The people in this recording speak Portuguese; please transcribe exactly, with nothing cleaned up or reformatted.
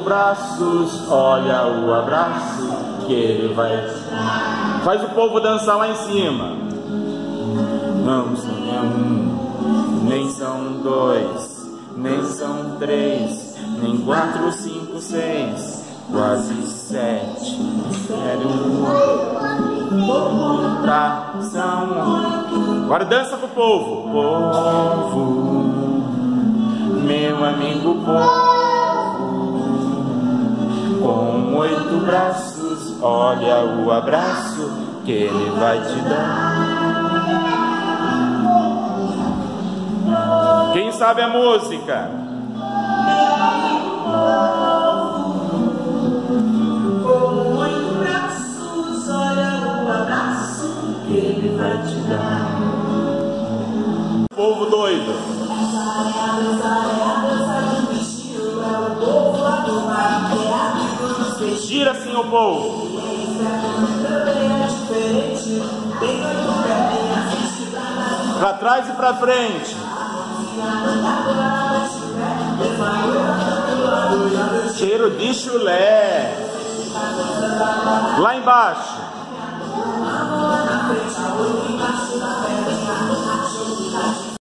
Braços, olha o abraço que ele vai dar. Faz o povo dançar lá em cima. Não são um, nem são dois, nem são três, nem quatro, cinco, seis, quase sete. Era um coração. Agora dança pro povo. Povo, meu amigo povo. Com oito braços, olha o abraço que ele vai te dar. Quem sabe a música? Com oito braços, olha o abraço que ele vai te dar. Povo doido. Gira assim o povo. Pra trás e pra frente. Cheiro de chulé. Lá embaixo.